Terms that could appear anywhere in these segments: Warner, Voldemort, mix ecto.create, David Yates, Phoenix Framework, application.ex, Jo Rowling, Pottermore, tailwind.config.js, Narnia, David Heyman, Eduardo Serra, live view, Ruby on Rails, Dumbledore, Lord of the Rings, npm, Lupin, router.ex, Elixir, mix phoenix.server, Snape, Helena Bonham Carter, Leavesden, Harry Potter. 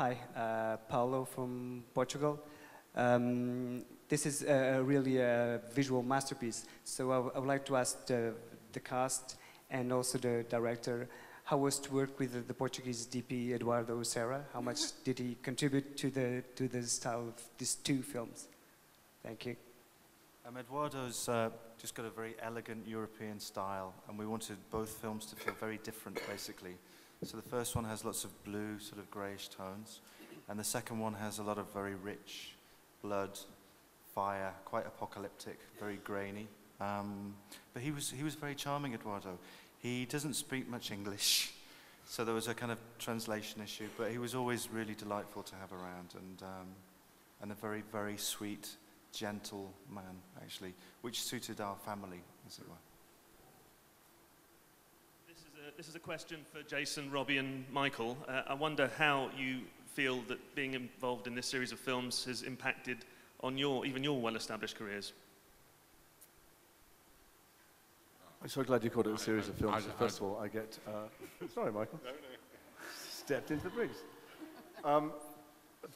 Hi, Paulo from Portugal. This is really a visual masterpiece, so I would like to ask the cast and also the director how was to work with the Portuguese DP Eduardo Serra. How much did he contribute to the style of these two films? Thank you. Eduardo's just got a very elegant European style, and we wanted both films to feel very different, basically. So the first one has lots of blue, sort of grayish tones, and the second one has a lot of very rich blood, fire, quite apocalyptic, very grainy. But he was very charming, Eduardo. He doesn't speak much English, so there was a kind of translation issue, but he was always really delightful to have around, and a very, very sweet, gentle man, actually, which suited our family, as it were. This is a question for Jason, Robbie, and Michael. I wonder how you feel that being involved in this series of films has impacted on even your well-established careers. I'm so glad you called it a series of films. First of all, I get... sorry, Michael. No, no. Stepped into the breeze.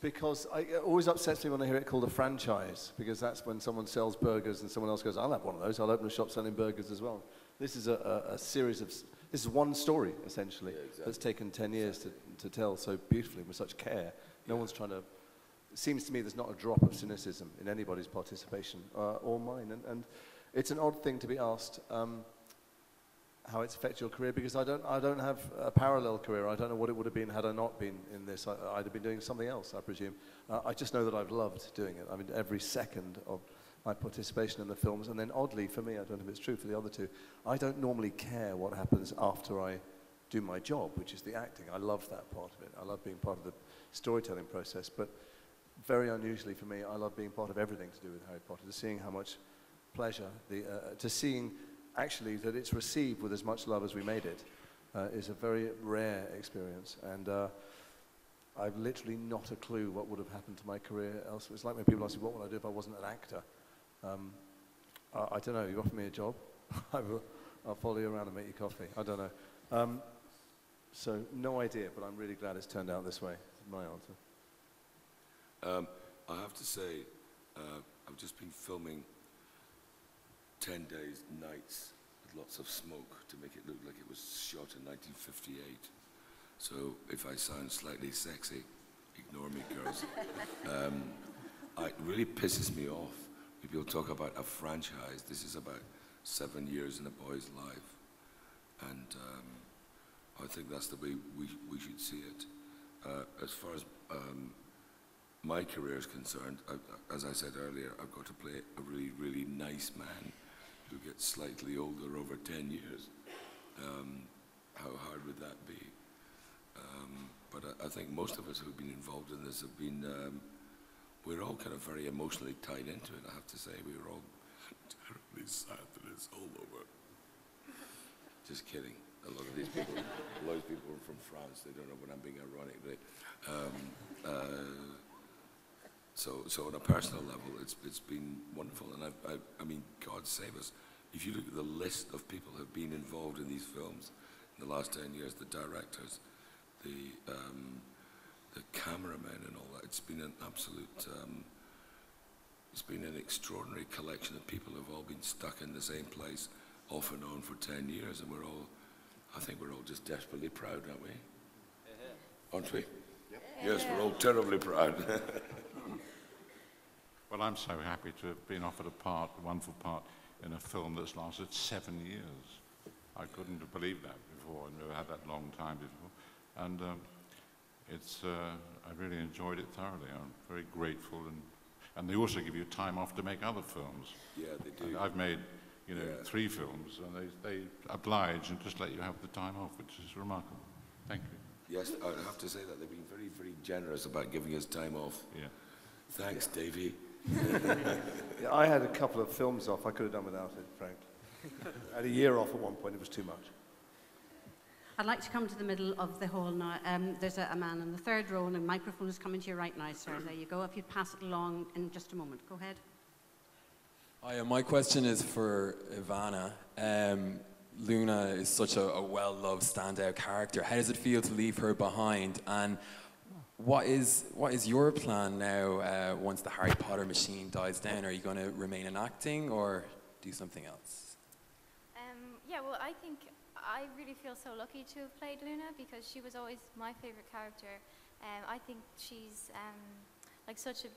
Because it always upsets me when I hear it called a franchise, because that's when someone sells burgers and someone else goes, I'll have one of those. I'll open a shop selling burgers as well. This is a series of... This is one story, essentially, yeah, exactly. That's taken 10 years to tell so beautifully with such care. No one's trying to... It seems to me there's not a drop of cynicism in anybody's participation, or mine. And it's an odd thing to be asked... how it's affected your career, because I don't have a parallel career. I don't know what it would have been had I not been in this. I'd have been doing something else, I presume. I just know that I've loved doing it. I mean, every second of my participation in the films, and then oddly for me, I don't know if it's true for the other two, I don't normally care what happens after I do my job, which is the acting. I love that part of it. I love being part of the storytelling process, but very unusually for me, I love being part of everything to do with Harry Potter, to seeing how much pleasure, to seeing actually that it's received with as much love as we made it is a very rare experience, and I've literally not a clue what would have happened to my career elsewhere. It's like when people ask me, what would I do if I wasn't an actor? I don't know, you offer me a job, I'll follow you around and make you coffee, I don't know. So no idea, but I'm really glad it's turned out this way, is my answer. I have to say, I've just been filming 10 days, nights, with lots of smoke to make it look like it was shot in 1958. So if I sound slightly sexy, ignore me, girls. It really pisses me off when people talk about a franchise. This is about 7 years in a boy's life. And I think that's the way we should see it. As far as my career is concerned, as I said earlier, I've got to play a really, really nice man who gets slightly older over 10 years. How hard would that be? But I think most of us who've been involved in this have been, we're all kind of very emotionally tied into it, I have to say. We were all terribly sad that it's all over. Just kidding. A lot of these people, a lot of people are from France. They don't know when I'm being ironic. But, so on a personal level, it's been wonderful. And I mean, God save us. If you look at the list of people who have been involved in these films in the last 10 years, the directors, the cameramen and all that, it's been an absolute, it's been an extraordinary collection of people who've all been stuck in the same place off and on for 10 years. And we're all, I think we're all just desperately proud, aren't we? Aren't we? Yep. Yes, we're all terribly proud. Well, I'm so happy to have been offered a wonderful part in a film that's lasted 7 years. I couldn't have believed that before. I've never had that long time before. And I really enjoyed it thoroughly. I'm very grateful. And they also give you time off to make other films. Yeah, they do. And I've made... You know, yeah. 3 films, and they oblige and just let you have the time off, which is remarkable. Thank you. Yes, I have to say that they've been very, very generous about giving us time off. Yeah. Thanks, Davey. Yeah, I had a couple of films off. I could have done without it, frankly. I had a year off at one point. It was too much. I'd like to come to the middle of the hall now. There's a man in the third row, and a microphone is coming to you right now, sir. There you go. If you'd pass it along in just a moment. Go ahead. Hi, my question is for Ivana. Luna is such a well-loved standout character. How does it feel to leave her behind? And What is your plan now once the Harry Potter machine dies down? Are you going to remain in acting or do something else? Yeah, well, I think I really feel so lucky to have played Luna because she was always my favourite character. I think she's like such a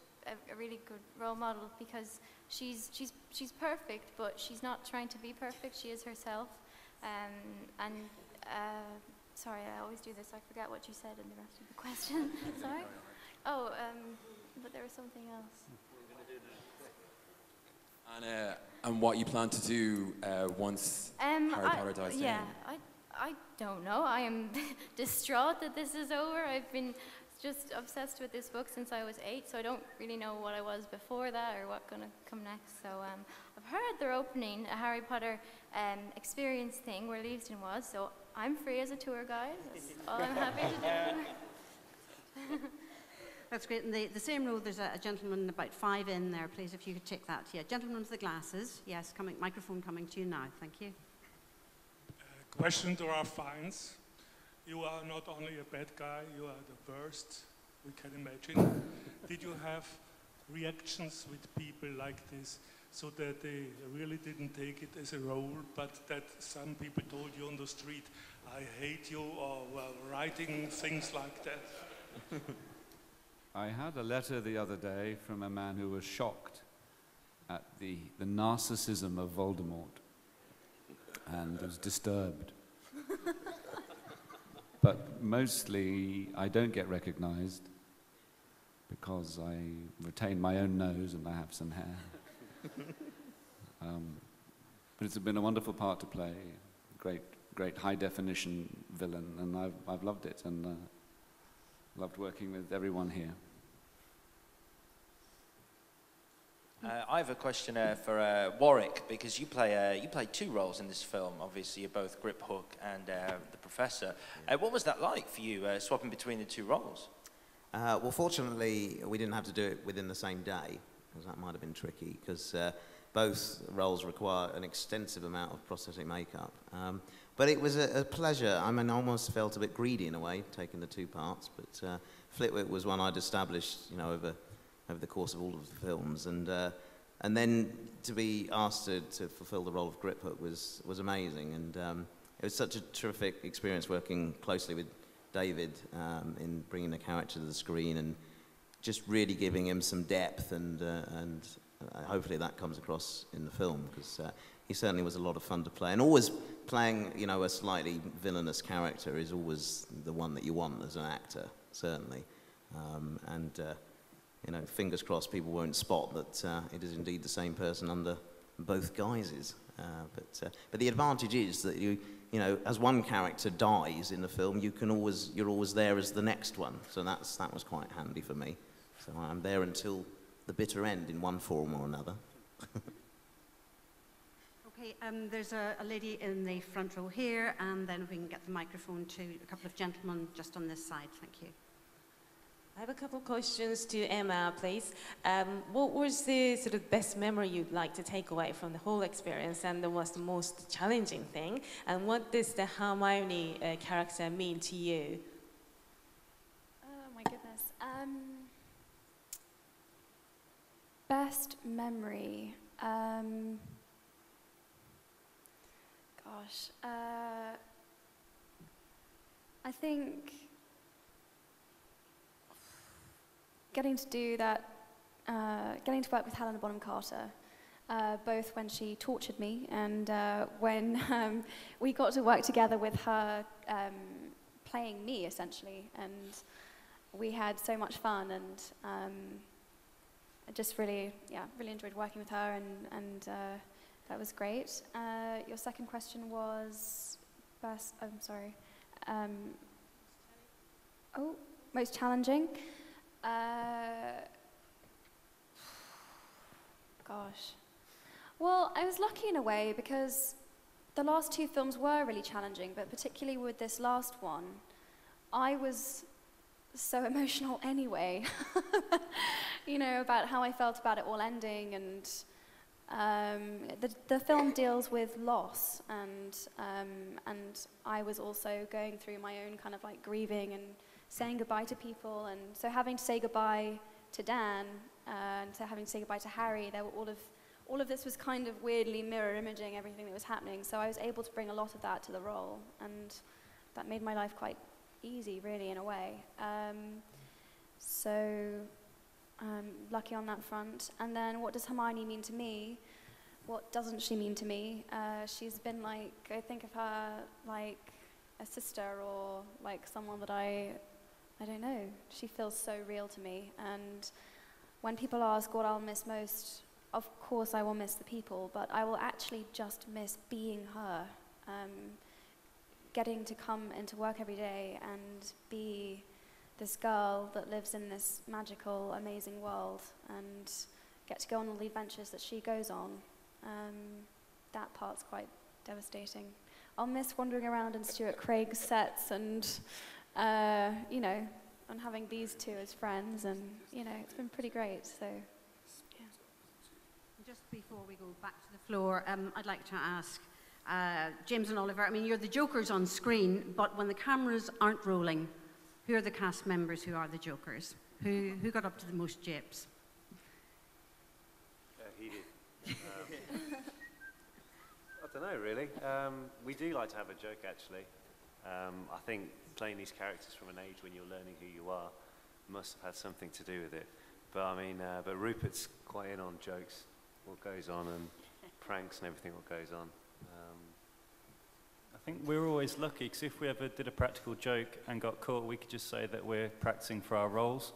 really good role model because she's perfect, but she's not trying to be perfect. She is herself. Sorry, I always do this. I forget what you said in the rest of the question. Sorry. Oh, but there was something else. And what you plan to do once Harry Potter dies down? Yeah, I don't know. I am distraught that this is over. I've been just obsessed with this book since I was 8, so I don't really know what I was before that or what's going to come next. So I've heard they're opening a Harry Potter experience thing where Leavesden was, so I'm free as a tour guide. That's all I'm happy to do. That's great. And the same row, there's a gentleman about 5 in there, please, if you could check that. Yeah, gentleman with the glasses. Yes, microphone coming to you now. Thank you. Question to our fans. You are not only a bad guy, you are the worst we can imagine. Did you have reactions with people like this so that they really didn't take it as a role, but that some people told you on the street, I hate you, or well, writing things like that? I had a letter the other day from a man who was shocked at the narcissism of Voldemort and was disturbed. But mostly I don't get recognized because I retain my own nose and I have some hair. But it's been a wonderful part to play, great high-definition villain, and I've loved it and loved working with everyone here. I have a question for Warwick, because you play 2 roles in this film. Obviously, you're both Grip Hook and the Professor. What was that like for you, swapping between the 2 roles? Well, fortunately, we didn't have to do it within the same day, because that might have been tricky, because both roles require an extensive amount of prosthetic makeup. But it was a pleasure. I mean, I almost felt a bit greedy in a way, taking the 2 parts, but Flitwick was one I'd established, you know, over the course of all of the films, and then to be asked to fulfill the role of Grip Hook was amazing, and it was such a terrific experience working closely with David in bringing the character to the screen and just really giving him some depth, and hopefully that comes across in the film, because he certainly was a lot of fun to play, and always playing, you know, a slightly villainous character is always the one that you want as an actor, certainly, you know, fingers crossed people won't spot that it is indeed the same person under both guises. But the advantage is that you know, as one character dies in the film, you're always there as the next one. So that was quite handy for me. So I'm there until the bitter end in one form or another. Okay, there's a lady in the front row here, and then we can get the microphone to a couple of gentlemen just on this side. Thank you. I have a couple of questions to Emma, please. What was the sort of best memory you'd like to take away from the whole experience, and what was the most challenging thing? And what does the Hermione character mean to you? Oh my goodness. Best memory. Gosh. I think getting to work with Helena Bonham Carter, both when she tortured me and when we got to work together with her playing me, essentially, and we had so much fun, and I just really, yeah, really enjoyed working with her, and that was great. Your second question was best, I'm sorry, most challenging. Gosh. Well, I was lucky in a way because the last 2 films were really challenging, but particularly with this last one, I was so emotional anyway, you know, about how I felt about it all ending, and the film deals with loss, and I was also going through my own kind of like grieving and saying goodbye to people. And so having to say goodbye to Dan and so having to say goodbye to Harry, there were all of this was kind of weirdly mirror imaging everything that was happening. So I was able to bring a lot of that to the role, and that made my life quite easy, really, in a way. Lucky on that front. And then what does Hermione mean to me? What doesn't she mean to me? She's been like, I think of her like a sister or like someone that I don't know. She feels so real to me. And when people ask what I'll miss most, of course I will miss the people, but I will actually just miss being her. Getting to come into work every day and be this girl that lives in this magical, amazing world and get to go on all the adventures that she goes on. That part's quite devastating. I'll miss wandering around in Stuart Craig's sets and, you know, and having these two as friends, and, you know, it's been pretty great, so, yeah. Just before we go back to the floor, I'd like to ask James and Oliver, I mean, you're the jokers on screen, but when the cameras aren't rolling, who are the cast members who are the jokers? Who got up to the most japes? He did. I don't know, really. We do like to have a joke, actually. I think playing these characters from an age when you're learning who you are must have had something to do with it. But I mean, but Rupert's quite in on jokes, what goes on, and pranks and everything what goes on. I think we're always lucky, because if we ever did a practical joke and got caught, we could just say that we're practicing for our roles.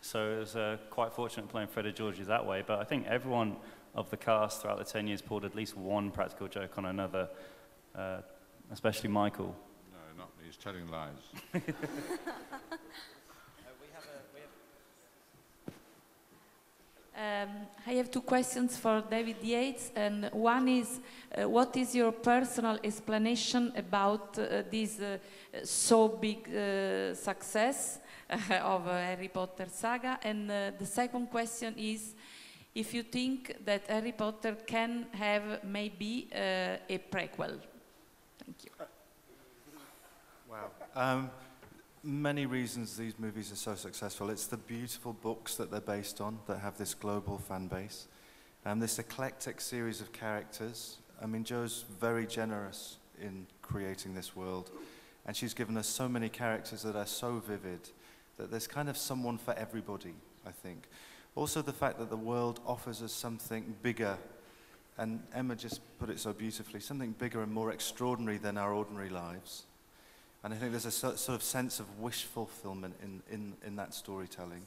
So it was quite fortunate playing Fred and Georgie that way, but I think everyone of the cast throughout the 10 years pulled at least one practical joke on another, especially Michael. No, not me, he's telling lies. I have two questions for David Yates, and one is, what is your personal explanation about this so big success of Harry Potter saga? And the second question is, if you think that Harry Potter can have maybe a prequel? Thank you. Wow. Many reasons these movies are so successful. It's the beautiful books that they're based on that have this global fan base. This eclectic series of characters. I mean, Jo's very generous in creating this world, and she's given us so many characters that are so vivid that there's kind of someone for everybody, I think. Also the fact that the world offers us something bigger, and Emma just put it so beautifully, something bigger and more extraordinary than our ordinary lives. And I think there's a sort of sense of wish fulfillment in that storytelling.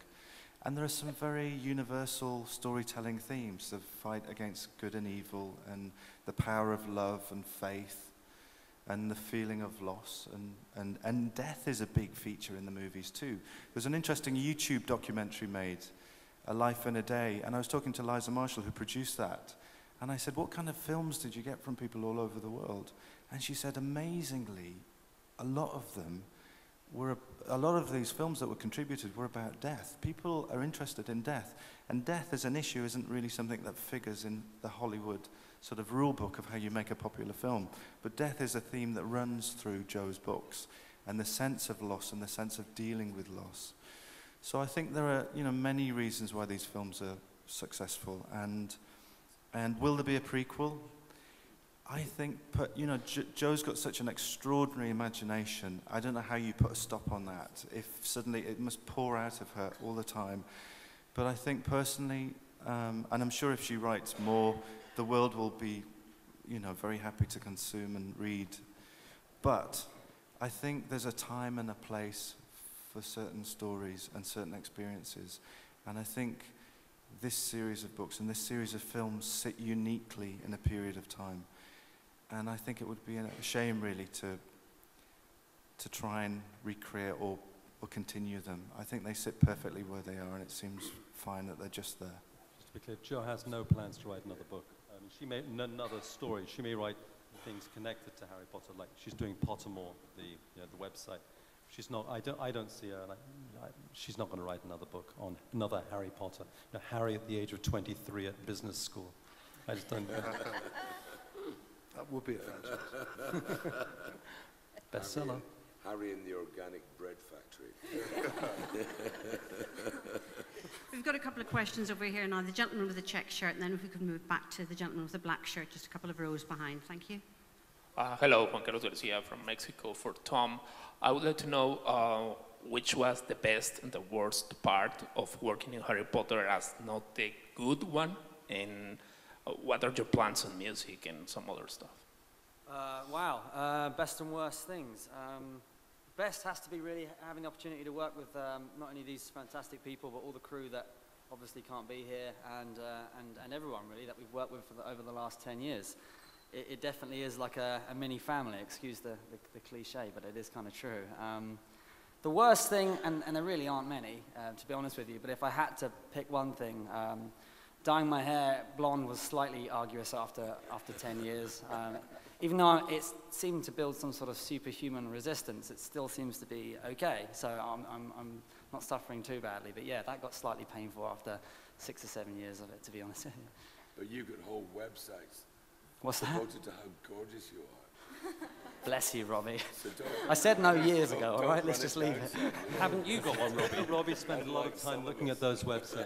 And there are some very universal storytelling themes, the fight against good and evil, and the power of love and faith, and the feeling of loss, and death is a big feature in the movies too. There's an interesting YouTube documentary made, A Life in a Day, and I was talking to Liza Marshall, who produced that, and I said, what kind of films did you get from people all over the world? And she said, amazingly, a lot of them were, a lot of these films that were contributed were about death. People are interested in death, and death as an issue isn't really something that figures in the Hollywood sort of rule book of how you make a popular film. But death is a theme that runs through Jo's books, and the sense of loss and the sense of dealing with loss. So I think there are, you know, many reasons why these films are successful. And will there be a prequel? I think, you know, Jo's got such an extraordinary imagination. I don't know how you put a stop on that. If suddenly it must pour out of her all the time. But I think personally, and I'm sure if she writes more, the world will be, you know, very happy to consume and read. But I think there's a time and a place for certain stories and certain experiences. And I think this series of books and this series of films sit uniquely in a period of time. And I think it would be a shame, really, to try and recreate or continue them. I think they sit perfectly where they are, and it seems fine that they're just there. Just to be clear, Jo has no plans to write another book. I mean, she may, another story. She may write things connected to Harry Potter, like she's doing Pottermore, the, you know, the website. She's not. I don't see her. Like, she's not going to write another book on another Harry Potter. You know, Harry at the age of 23 at business school. I just don't know. That would be a franchise. Bestseller. Harry and the Organic Bread Factory. We've got a couple of questions over here now. The gentleman with the check shirt, and then if we could move back to the gentleman with the black shirt, just a couple of rows behind. Thank you. Hello, Juan Carlos Garcia from Mexico. For Tom, I would like to know which was the best and the worst part of working in Harry Potter as not the good one, and what are your plans on music and some other stuff? Best and worst things. Best has to be really having the opportunity to work with not only these fantastic people, but all the crew that obviously can't be here, and everyone really that we've worked with for over the last 10 years. It definitely is like a mini family, excuse the cliche, but it is kind of true. The worst thing, and there really aren't many, to be honest with you, but if I had to pick one thing, dyeing my hair blonde was slightly arduous after 10 years. Even though it seemed to build some sort of superhuman resistance, it still seems to be okay. So I'm not suffering too badly. But yeah, that got slightly painful after 6 or 7 years of it, to be honest with you. But you could hold websites. What's that? Devoted to how gorgeous you are. Bless you, Robbie. So I said no years ago, all right? Let's just leave it. Haven't you got one, Robbie? Robbie spent a lot of time looking at those websites.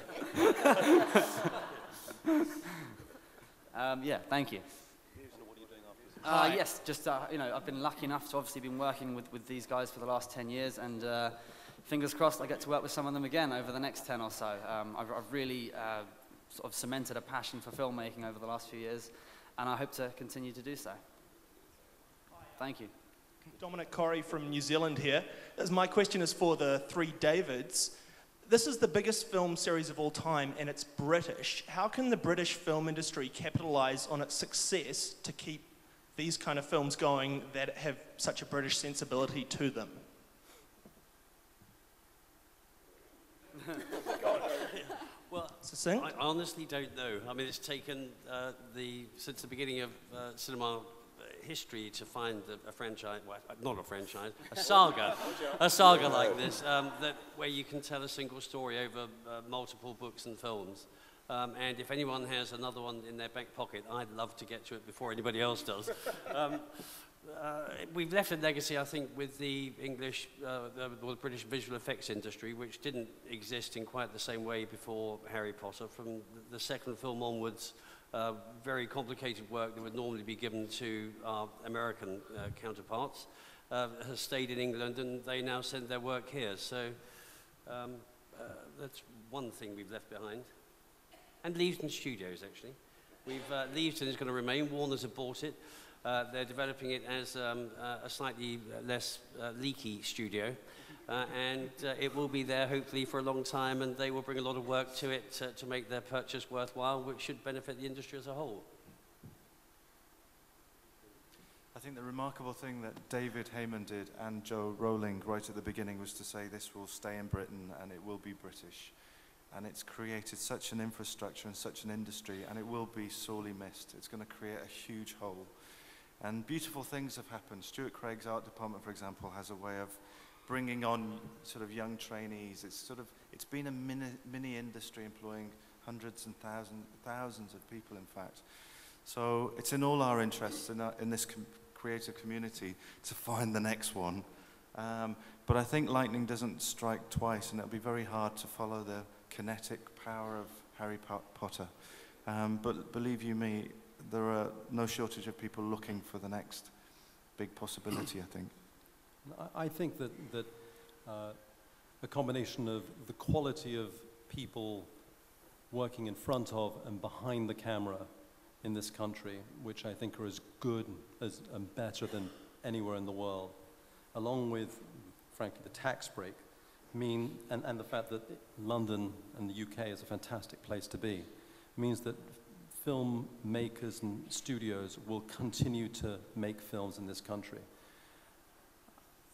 Yeah, thank you. What are you doing after this? Yes, just, you know, I've been lucky enough to obviously been working with these guys for the last 10 years, and fingers crossed I get to work with some of them again over the next 10 or so. I've really sort of cemented a passion for filmmaking over the last few years, and I hope to continue to do so. Thank you. Dominic Corrie from New Zealand here. My question is for the three Davids. This is the biggest film series of all time, and it's British. How can the British film industry capitalize on its success to keep these kind of films going that have such a British sensibility to them? Well, I honestly don't know. I mean, it's taken since the beginning of cinema history to find a franchise, well, not a franchise, a saga like this, where you can tell a single story over multiple books and films. And if anyone has another one in their back pocket, I'd love to get to it before anybody else does. We've left a legacy, I think, with the English, the British visual effects industry, which didn't exist in quite the same way before Harry Potter. From the second film onwards, very complicated work that would normally be given to our American counterparts has stayed in England, and they now send their work here. So that's one thing we've left behind. And Leavesden Studios, actually. Leavesden is going to remain. Warner's have bought it. They're developing it as a slightly less leaky studio. And it will be there, hopefully, for a long time, and they will bring a lot of work to it to make their purchase worthwhile, which should benefit the industry as a whole. I think the remarkable thing that David Heyman did and Jo Rowling right at the beginning was to say this will stay in Britain and it will be British. And it's created such an infrastructure and such an industry, and it will be sorely missed. It's going to create a huge hole. And beautiful things have happened. Stuart Craig's art department, for example, has a way of bringing on sort of young trainees. It's been a mini industry employing hundreds and thousands of people, in fact. So it's in all our interests in this creative community to find the next one. But I think lightning doesn't strike twice, and it'll be very hard to follow the kinetic power of Harry Potter. But believe you me, there are no shortage of people looking for the next big possibility, I think. I think that a combination of the quality of people working in front of and behind the camera in this country, which I think are as good as and better than anywhere in the world, along with, frankly, the tax break, and the fact that London and the UK is a fantastic place to be, means that film makers and studios will continue to make films in this country.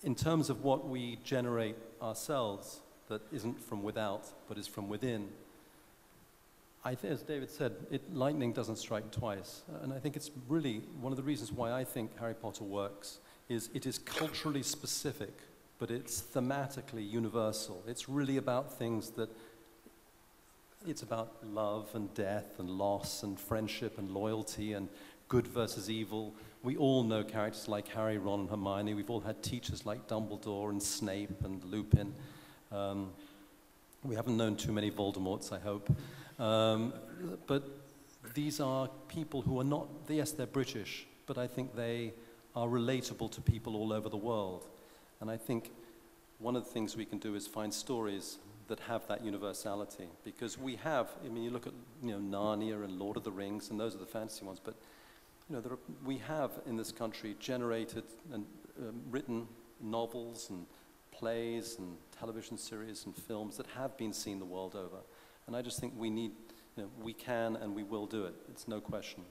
In terms of what we generate ourselves that isn't from without, but is from within, I think, as David said, lightning doesn't strike twice. And I think it's really one of the reasons why I think Harry Potter works is it is culturally specific, but it's thematically universal. It's really about things that, it's about love and death and loss and friendship and loyalty and good versus evil. We all know characters like Harry, Ron, and Hermione. We've all had teachers like Dumbledore and Snape and Lupin. We haven't known too many Voldemorts, I hope. But these are people who are not, yes, they're British, but I think they are relatable to people all over the world. And I think one of the things we can do is find stories that have that universality. Because we have, I mean, you look at, you know, Narnia and Lord of the Rings, and those are the fantasy ones, but you know, there are, we have in this country generated and written novels and plays and television series and films that have been seen the world over. And I just think we need, you know, we can and we will do it. It's no question.